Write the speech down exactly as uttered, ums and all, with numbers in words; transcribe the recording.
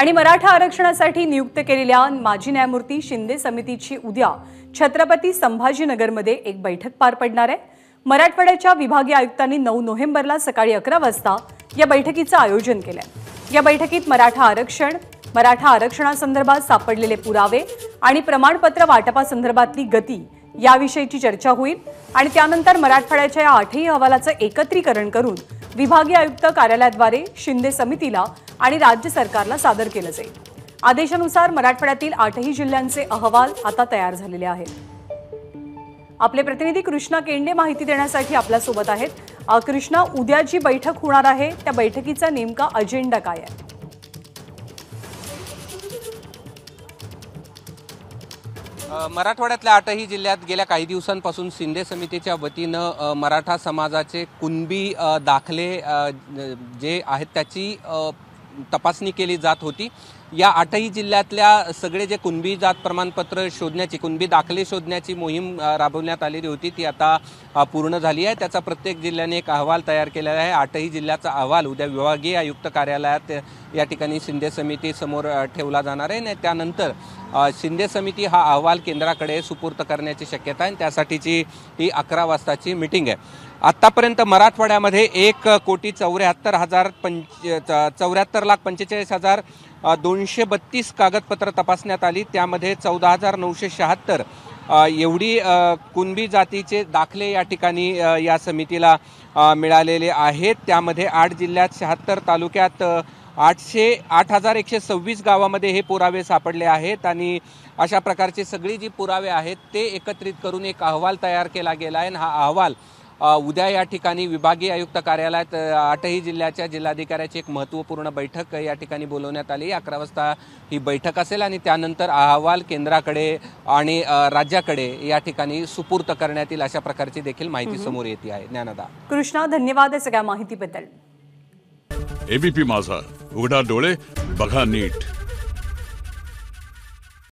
आणि मराठा आरक्षणासाठी नियुक्त केलेल्या माजी न्यायमूर्ती शिंदे समितीची उद्या छत्रपति संभाजीनगर मध्ये एक बैठक पार पडणार आहे। मराठवाड्याच्या विभागीय आयुक्तांनी नऊ नोव्हेंबरला सकाळी अकरा वाजता या बैठकीचं आयोजन केलंय। या बैठकीत मराठा आरक्षण, मराठा आरक्षणासंदर्भात सापडलेले पुरावे आणि प्रमाणपत्र वाटपासंदर्भातली गती याविषयीची चर्चा होईल आणि त्यानंतर मराठवाड्याच्या या आठही अहवालाचं एकत्रीकरण करून विभागीय आयुक्त कार्यालयाद्वारे शिंदे समितीला आणि राज्य सरकारला सादर केलं जाईल। आदेशानुसार मराठवाड्यातील आठही जिल्ह्यांचे अहवाल आता तयार झालेले आहेत। आपले प्रतिनिधी कृष्णा केंडे माहिती देण्यासाठी आपल्या सोबत आहेत। कृष्णा, उद्या जी बैठक होणार आहे त्या बैठकीचा नेमका अजेंडा काय आहे? मराठवाड्यातल्या आठही जिल्ह्यात गेल्या काही दिवसांपासून शिंदे समितीच्या वतीनं मराठा समाजाचे कुणबी दाखले जे आहेत त्याची तपासणी केली जात होती। या आठही जिल्ह्यातल्या सगळे जे कुणबी जात प्रमाणपत्र शोधण्याची, कुणबी दाखले शोधण्याची मोहीम राबवण्यात आलेली होती ती आता पूर्ण झाली आहे। त्याचा प्रत्येक जिल्ह्याने एक अहवाल तयार केलेला आहे। आठही जिल्ह्याचा अहवाल उद्या विभागीय आयुक्त कार्यालयात या ठिकाणी शिंदे समिती समोर ठेवला जाणार आहे आणि त्यानंतर शिंदे समिती हा अहवाल केंद्राकडे सुपूर्द करण्याची शक्यता आहे। त्यासाठीची ही अकरा वाजताची मीटिंग आहे। आतापर्यंत मराठवाड्यामध्ये एक कोटी चौऱ्याहत्तर हजार पंच चौऱ्याहत्तर लाख पंचेचाळीस हजार दोनशे बत्तीस कागदपत्र तपासण्यात आली। त्यामध्ये चौदा हजार नऊशे शहात्तर एवढी कुणबी जातीचे दाखले या ठिकाणी या समितीला मिळालेले आहेत। त्यामध्ये आठ जिल्ह्यात शहात्तर तालुक्यात आठशे आठ हजार एकशे सव्वीस गावामध्ये हे पुरावे सापडले आहेत आणि अशा प्रकारचे सगळी जी पुरावे आहेत ते एकत्रित करून एक अहवाल तयार केला गेला आहे आणि हा अहवाल उद्या या ठिकाणी विभागीय आयुक्त कार्यालयात आठही जिल्ह्याच्या जिल्हाधिकाऱ्याची एक महत्त्वपूर्ण बैठक या ठिकाणी बोलवण्यात आली। अकरा वाजता ही बैठक असेल आणि त्यानंतर अहवाल केंद्राकडे आणि राज्याकडे या ठिकाणी सुपूर्द करण्यात येईल अशा प्रकारची देखील माहिती समोर येते आहे। ज्ञानदा, कृष्णा धन्यवाद सगळ्या माहितीबद्दल। एबीपी माझा, उघडा डोळे बघा नीट।